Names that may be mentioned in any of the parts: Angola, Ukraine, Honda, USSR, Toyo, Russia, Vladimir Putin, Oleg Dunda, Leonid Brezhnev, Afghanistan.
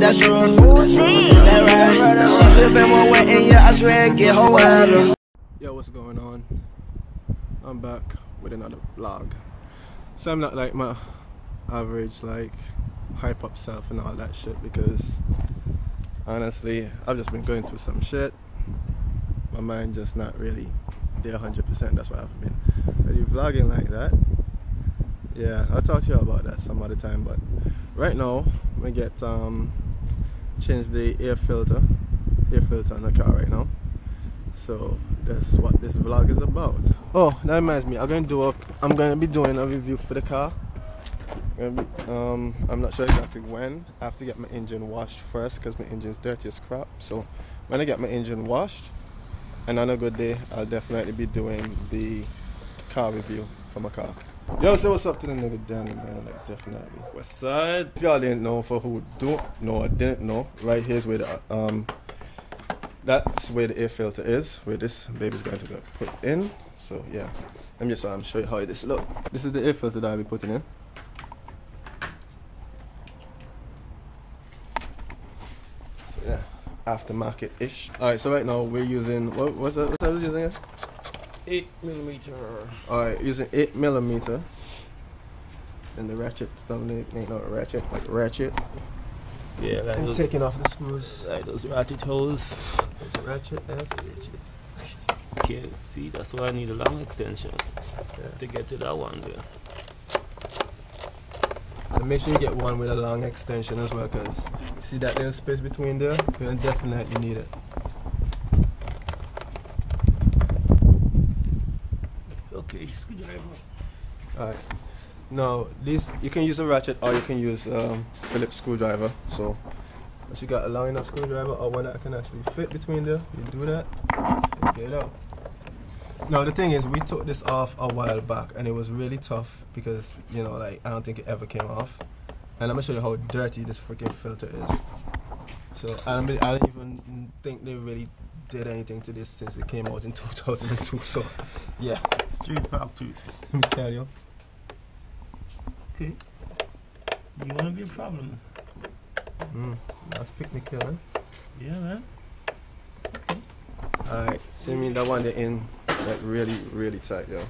that's true. That right. She slipping one wet and yeah, I swear I get her water. Yo, what's going on? I'm back with another vlog. So I'm not like my average like hype up self and all that shit, because honestly I've just been going through some shit. My mind just not really there 100%. That's why I've been really vlogging like that. Yeah, I'll talk to you about that some other time, but right now I'm gonna get change the air filter on the car right now. So that's what this vlog is about. Oh, that reminds me, I'm gonna be doing a review for the car. I'm not sure exactly when. I have to get my engine washed first because my engine's dirty as crap. So when I get my engine washed and on a good day, I'll definitely be doing the car review for my car. Yo, so what's up to the nigga Danny, man? Like, definitely. What's up? If y'all didn't know, for who don't know or didn't know, right here's where the that's where the air filter is, where this baby's going to be put in. So yeah, let me just show you how this look. This is the air filter that I'll be putting in. So yeah, aftermarket-ish. Alright, so right now we're using what's that we're using? 8mm. Alright, using 8mm. And the ratchet stuff, ain't no ratchet, like ratchet. Yeah, like and those, taking off the screws. Like those ratchet holes. Those ratchet ass bitches. Okay, see, that's why I need a long extension to get to that one there. And make sure you get one with a long extension as well, because see that little space between there? You'll definitely need it. Okay, screwdriver. Alright. Now, this, you can use a ratchet or you can use Phillips screwdriver. So, once you got a long enough screwdriver or one that can actually fit between there, you do that and get it out. Now, the thing is, we took this off a while back and it was really tough because, you know, like, I don't think it ever came off. And I'm gonna show you how dirty this freaking filter is. So, I don't even think they really did anything to this since it came out in 2002. So, yeah. Street factory. Let me tell you. Okay, you want to be a problem? That's picnic here, man. Yeah, man. Okay. Alright, see so that one they're in, like really tight, yo.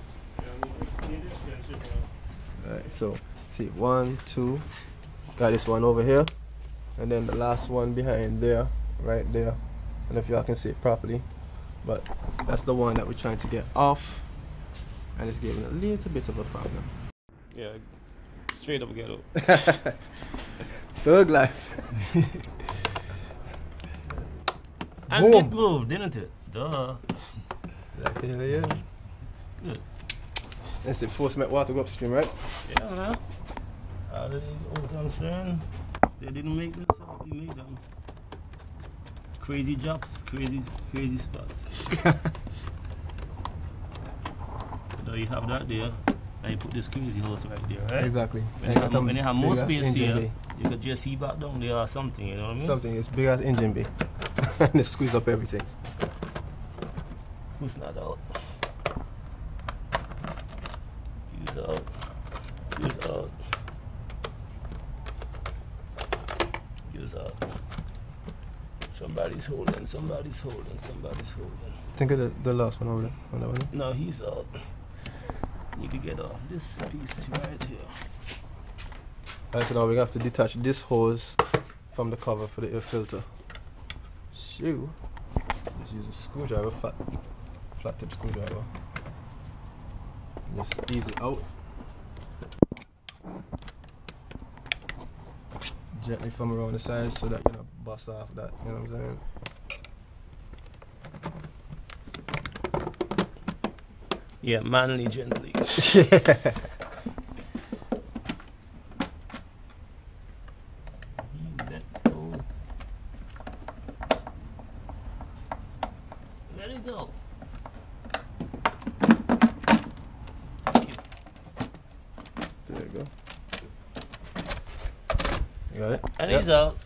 Alright, so, see, 1, 2, got this one over here, and then the last one behind there, right there. I don't know if y'all can see it properly, but that's the one that we're trying to get off, and it's giving a little bit of a problem. Yeah. Straight up ghetto. Thug life. And boom. It moved, didn't it? Duh. Exactly, yeah. Good. That's it, force met water go upstream, right? Yeah, man. All these old times, they didn't make themselves, they made them. Crazy jobs, crazy spots. So you have that there. And you put this crazy hose right there, right? Exactly. When you have more space here, you could just see back down there or something, you know what I mean? Something as big as engine bay. And they squeeze up everything. Who's not out? He's out. He's out. He's out. Somebody's holding, somebody's holding, somebody's holding. Think of the last one over there. On that one? No, he's out. Need to get off this piece right here. Alright, so now we have to detach this hose from the cover for the air filter. So, just use a screwdriver, flat tip screwdriver. Just ease it out. Gently from around the sides so that you don't bust off that, you know what I'm saying? Yeah, manly, gently. Yeah. Let it go. There you go. You got it? And yep. He's out.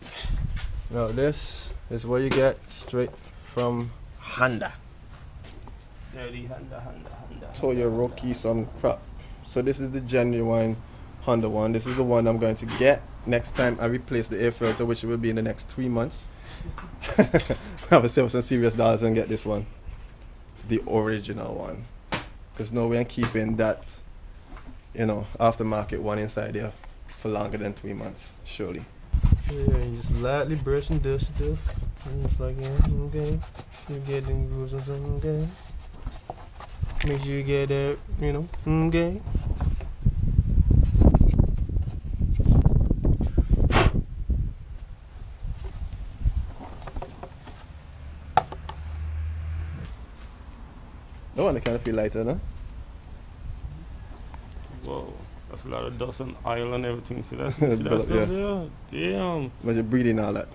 Now this is what you get straight from Honda. Dirty Honda. Toyo Rocky, some crap. So this is the genuine Honda one. This is the one I'm going to get. next time I replace the air filter, which will be in the next 3 months, I will save some serious dollars and get this one, the original one, because no way I'm keeping that, you know, aftermarket one inside there for longer than 3 months, surely. Yeah, you just lightly brush and dust it up, and just like, yeah, okay, you get them grooves or something, okay. Make sure you get that, you know, okay. No one kind of feel lighter, no? Whoa, that's a lot of dust and oil and everything. See that? See that stuff there? Damn. Imagine breathing all that.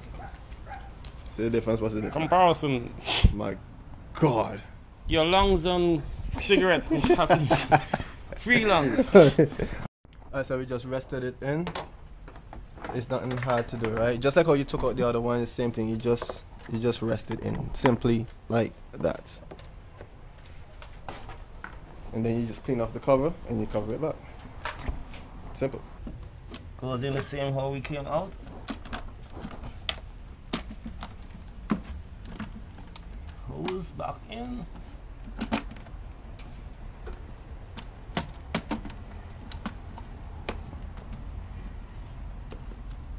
See the difference? What's the difference? Comparison. My God. Your lungs on cigarette. Free lungs. Alright, so we just rested it in. It's nothing hard to do, right? Just like how you took out the other one, the same thing. You just rest it in, simply like that. And then you just clean off the cover and you cover it back. Simple. Goes in the same how we came out. Hose back in.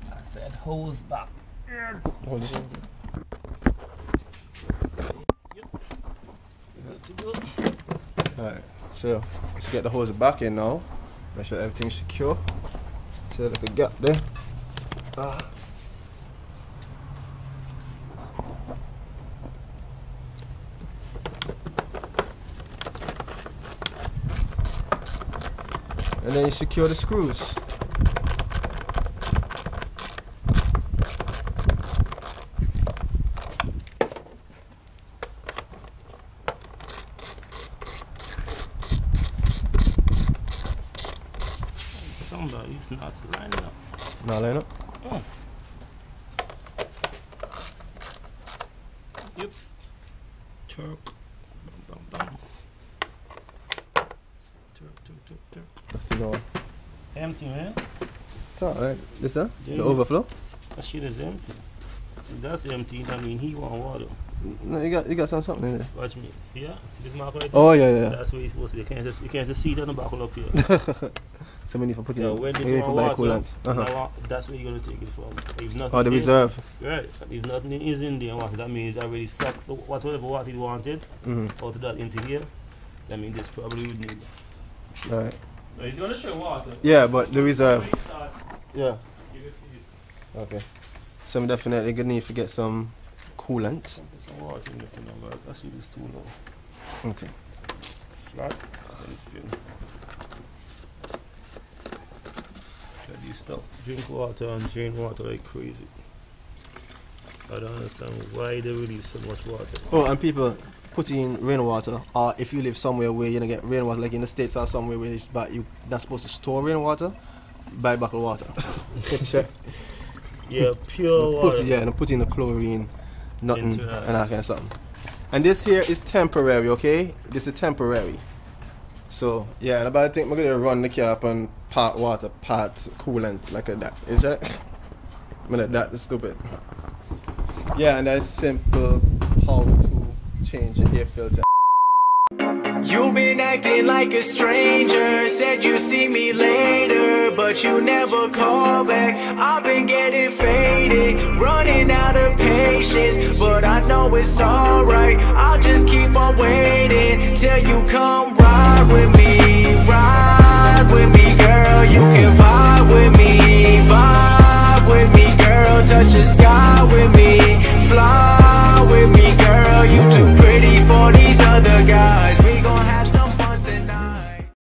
I said hose back in. Hold it. Yep. Good to go. All right. So let's get the hose back in now. Make sure everything's secure. See, look at the gap there. And then you secure the screws. Somebody's not lining up. Not lining up? Oh. Yep. Turk. Bum, bum, bum. Turk. Empty, man. It's alright. This, huh? The overflow? That shit is empty. If that's empty, that means he want water. No, you got something in there. Watch me. See that? See this mark right there? Oh, yeah. That's where it's supposed to be. You can't just see that in the bottle up here. So we need to put it in. When this one water, that's where you're going to take it from. If nothing the reserve. Right. If nothing is in there, that means I already sucked whatever water you wanted out of that into here. That means this probably would need it. All right. So it's going to show water. Yeah, but the reserve. Yeah. You can see it. Okay. So I'm definitely going to need to get some coolant. Some water in there. I see this too low. Okay. Flat. You stop drink water and drain water like crazy. I don't understand why they release so much water. Oh, and people put in rainwater, or if you live somewhere where you're gonna get rainwater, like in the States or somewhere where it's bad, you that's supposed to store rainwater, buy bottled water. Yeah, pure water. Yeah, and put in the chlorine, nothing, and that kind of something. And this here is temporary, okay? This is temporary. So yeah, and about I think we're gonna run the car up on part water, part coolant, like that. Is that? I mean, that is stupid. Yeah, and that's simple how to change the air filter. You've been acting like a stranger, said you see me later, but you never call back. I've been getting faded, running out of patience, but I know it's alright. I'll just keep on waiting till you come right with me.